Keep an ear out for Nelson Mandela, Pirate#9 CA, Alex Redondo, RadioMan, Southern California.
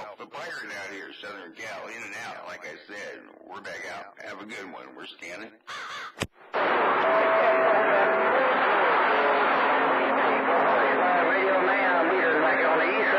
out. The pirate out here, Southern Cal, in and out. Like I said, we're back out. Have a good one. We're scanning. Radio man, we're like on the east